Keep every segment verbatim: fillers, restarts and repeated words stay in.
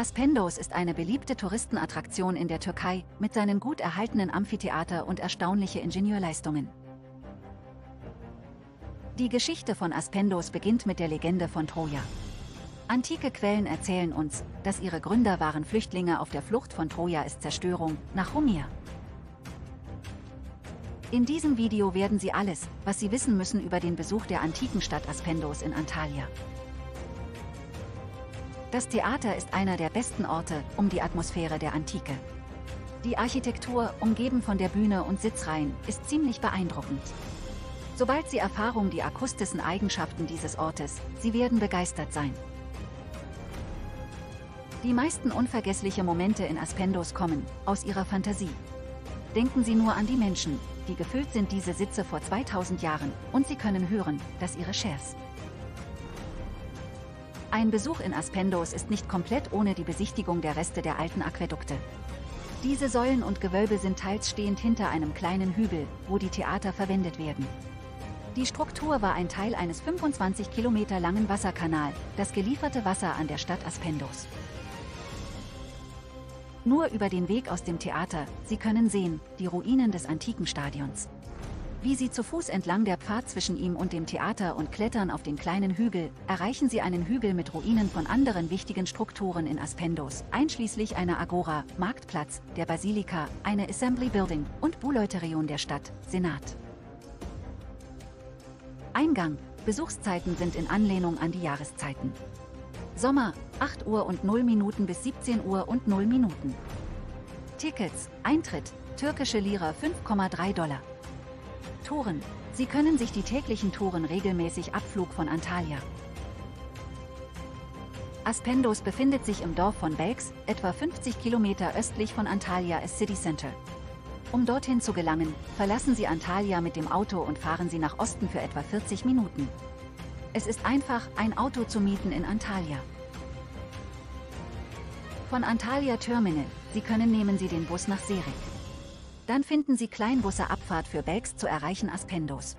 Aspendos ist eine beliebte Touristenattraktion in der Türkei, mit seinen gut erhaltenen Amphitheater und erstaunliche Ingenieurleistungen. Die Geschichte von Aspendos beginnt mit der Legende von Troja. Antike Quellen erzählen uns, dass ihre Gründer waren Flüchtlinge auf der Flucht von Trojas Zerstörung nach Homer. In diesem Video werden Sie alles, was Sie wissen müssen über den Besuch der antiken Stadt Aspendos in Antalya. Das Theater ist einer der besten Orte, um die Atmosphäre der Antike. Die Architektur, umgeben von der Bühne und Sitzreihen, ist ziemlich beeindruckend. Sobald Sie erfahren die akustischen Eigenschaften dieses Ortes, Sie werden begeistert sein. Die meisten unvergessliche Momente in Aspendos kommen aus ihrer Fantasie. Denken Sie nur an die Menschen, die gefüllt sind diese Sitze vor zweitausend Jahren, und Sie können hören, dass ihre Chairs. Ein Besuch in Aspendos ist nicht komplett ohne die Besichtigung der Reste der alten Aquädukte. Diese Säulen und Gewölbe sind teils stehend hinter einem kleinen Hügel, wo die Theater verwendet werden. Die Struktur war ein Teil eines fünfundzwanzig Kilometer langen Wasserkanals, das gelieferte Wasser an der Stadt Aspendos. Nur über den Weg aus dem Theater, Sie können sehen, die Ruinen des antiken Stadions. Wie Sie zu Fuß entlang der Pfad zwischen ihm und dem Theater und klettern auf den kleinen Hügel, erreichen Sie einen Hügel mit Ruinen von anderen wichtigen Strukturen in Aspendos, einschließlich einer Agora, Marktplatz, der Basilika, einer Assembly Building und Buleuterion der Stadt, Senat. Eingang: Besuchszeiten sind in Anlehnung an die Jahreszeiten. Sommer, acht Uhr und null Minuten bis siebzehn Uhr und null Minuten. Tickets, Eintritt, türkische Lira fünf Komma drei Dollar. Touren, Sie können sich die täglichen Touren regelmäßig Abflug von Antalya. Aspendos befindet sich im Dorf von Belek, etwa fünfzig Kilometer östlich von Antalya als City Center. Um dorthin zu gelangen, verlassen Sie Antalya mit dem Auto und fahren Sie nach Osten für etwa vierzig Minuten. Es ist einfach, ein Auto zu mieten in Antalya. Von Antalya Terminal, Sie können nehmen Sie den Bus nach Serik. Dann finden Sie Kleinbusse Abfahrt für Belek zu erreichen Aspendos.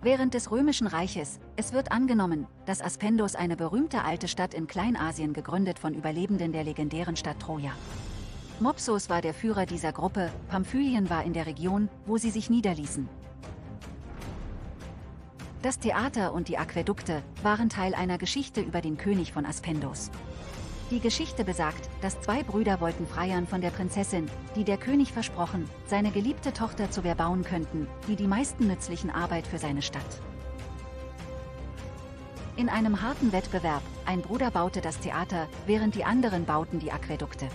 Während des Römischen Reiches, es wird angenommen, dass Aspendos eine berühmte alte Stadt in Kleinasien gegründet von Überlebenden der legendären Stadt Troja. Mopsos war der Führer dieser Gruppe, Pamphylien war in der Region, wo sie sich niederließen. Das Theater und die Aquädukte waren Teil einer Geschichte über den König von Aspendos. Die Geschichte besagt, dass zwei Brüder wollten freiern von der Prinzessin, die der König versprochen, seine geliebte Tochter zu verbauen könnten, die die meisten nützlichen Arbeit für seine Stadt. In einem harten Wettbewerb, ein Bruder baute das Theater, während die anderen bauten die Aquädukte.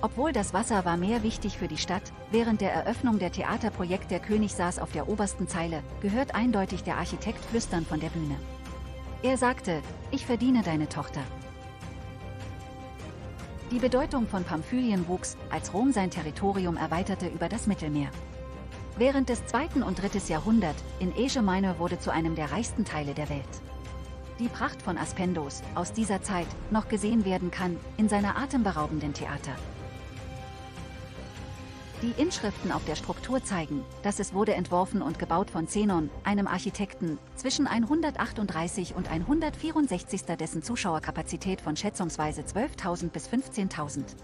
Obwohl das Wasser war mehr wichtig für die Stadt, während der Eröffnung der Theaterprojekt der König saß auf der obersten Zeile, gehört eindeutig der Architekt flüstern von der Bühne. Er sagte, ich verdiene deine Tochter. Die Bedeutung von Pamphylien wuchs, als Rom sein Territorium erweiterte über das Mittelmeer. Während des zweiten und dritten Jahrhunderts in Asia Minor wurde zu einem der reichsten Teile der Welt. Die Pracht von Aspendos, aus dieser Zeit, noch gesehen werden kann, in seiner atemberaubenden Theater. Die Inschriften auf der Struktur zeigen, dass es wurde entworfen und gebaut von Zenon, einem Architekten, zwischen hundertachtunddreißig und hundertvierundsechzig, dessen Zuschauerkapazität von schätzungsweise zwölftausend bis fünfzehntausend.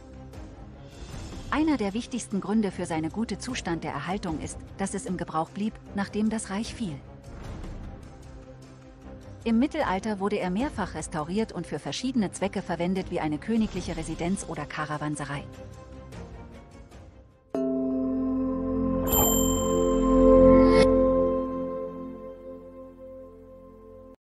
Einer der wichtigsten Gründe für seinen guten Zustand der Erhaltung ist, dass es im Gebrauch blieb, nachdem das Reich fiel. Im Mittelalter wurde er mehrfach restauriert und für verschiedene Zwecke verwendet wie eine königliche Residenz oder Karawanserei.